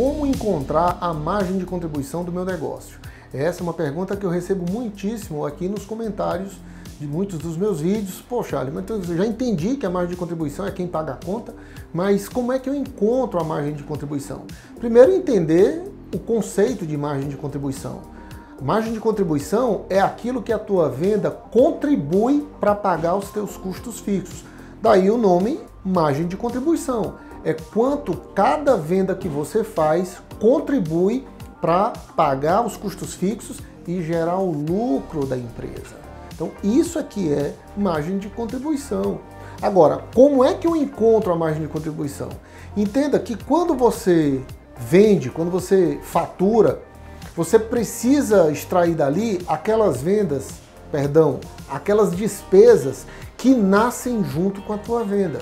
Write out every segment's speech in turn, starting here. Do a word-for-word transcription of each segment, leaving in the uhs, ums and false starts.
como encontrar a margem de contribuição do meu negócio? Essa é uma pergunta que eu recebo muitíssimo aqui nos comentários de muitos dos meus vídeos. Poxa, mas eu já entendi que a margem de contribuição é quem paga a conta, mas como é que eu encontro a margem de contribuição? Primeiro, entender o conceito de margem de contribuição. Margem de contribuição é aquilo que a tua venda contribui para pagar os teus custos fixos. Daí o nome margem de contribuição. É quanto cada venda que você faz contribui para pagar os custos fixos e gerar o lucro da empresa. Então isso aqui é margem de contribuição. Agora, como é que eu encontro a margem de contribuição? Entenda que quando você vende, quando você fatura, você precisa extrair dali aquelas vendas, perdão, aquelas despesas que nascem junto com a tua venda.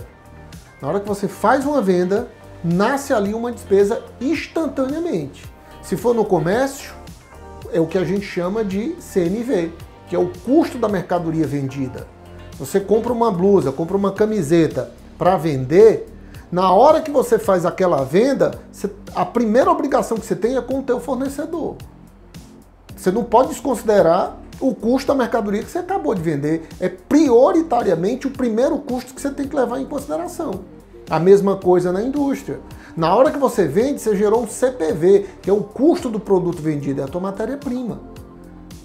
Na hora que você faz uma venda, nasce ali uma despesa instantaneamente. Se for no comércio, é o que a gente chama de C M V, que é o custo da mercadoria vendida. Você compra uma blusa, compra uma camiseta para vender, na hora que você faz aquela venda, a primeira obrigação que você tem é com o teu fornecedor. Você não pode desconsiderar o custo da mercadoria que você acabou de vender. É prioritariamente o primeiro custo que você tem que levar em consideração. A mesma coisa na indústria. Na hora que você vende, você gerou um C P V, que é o custo do produto vendido, é a tua matéria-prima.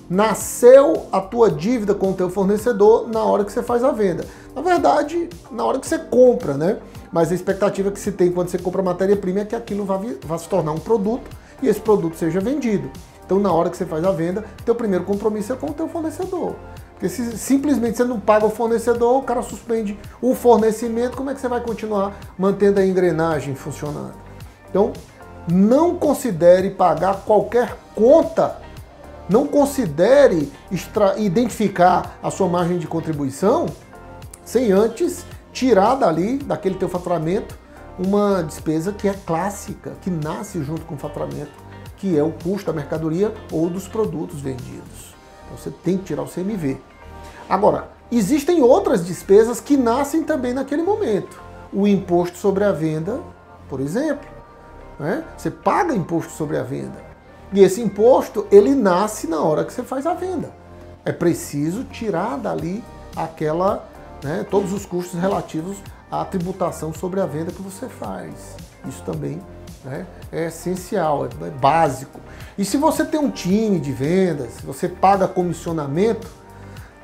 Nasceu a tua dívida com o teu fornecedor na hora que você faz a venda. Na verdade, na hora que você compra, né? Mas a expectativa que se tem quando você compra matéria-prima é que aquilo vá, vá se tornar um produto e esse produto seja vendido. Então, na hora que você faz a venda, teu primeiro compromisso é com o teu fornecedor. Porque se simplesmente você não paga o fornecedor, o cara suspende o fornecimento, como é que você vai continuar mantendo a engrenagem funcionando? Então, não considere pagar qualquer conta. Não considere extra, identificar a sua margem de contribuição sem antes tirar dali, daquele teu faturamento, uma despesa que é clássica, que nasce junto com o faturamento, que é o custo da mercadoria ou dos produtos vendidos. Então você tem que tirar o C M V. Agora, existem outras despesas que nascem também naquele momento. O imposto sobre a venda, por exemplo, né? Você paga imposto sobre a venda. E esse imposto, ele nasce na hora que você faz a venda. É preciso tirar dali aquela, né, todos os custos relativos à tributação sobre a venda que você faz. Isso também, né, é essencial, é básico. E se você tem um time de vendas, você paga comissionamento,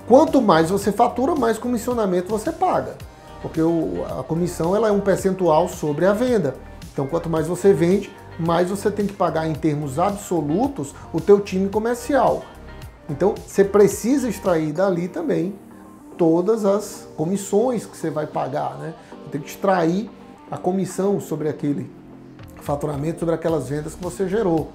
quanto mais você fatura, mais comissionamento você paga. Porque o, a comissão ela é um percentual sobre a venda. Então, quanto mais você vende, mas você tem que pagar em termos absolutos o teu time comercial. Então, você precisa extrair dali também todas as comissões que você vai pagar, né? Você tem que extrair a comissão sobre aquele faturamento, sobre aquelas vendas que você gerou.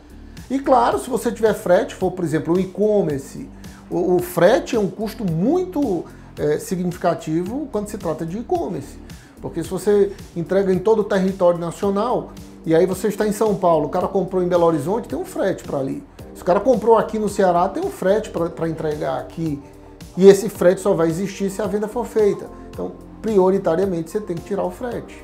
E claro, se você tiver frete, for, por exemplo, o e-commerce, o, o frete é um custo muito é, significativo quando se trata de e-commerce. Porque se você entrega em todo o território nacional, e aí você está em São Paulo, o cara comprou em Belo Horizonte, tem um frete para ali. Se o cara comprou aqui no Ceará, tem um frete para entregar aqui. E esse frete só vai existir se a venda for feita. Então, prioritariamente, você tem que tirar o frete,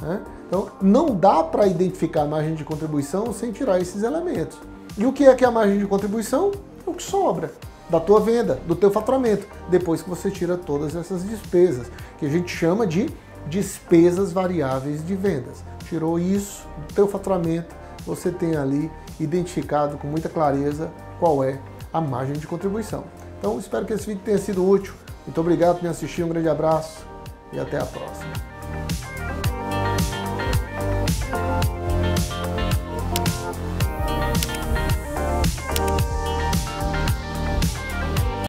né? Então, não dá para identificar a margem de contribuição sem tirar esses elementos. E o que é que é a margem de contribuição? É o que sobra da tua venda, do teu faturamento, depois que você tira todas essas despesas, que a gente chama de despesas variáveis de vendas. Tirou isso do teu faturamento, você tem ali identificado com muita clareza qual é a margem de contribuição. Então, espero que esse vídeo tenha sido útil. Muito obrigado por me assistir, um grande abraço e até a próxima.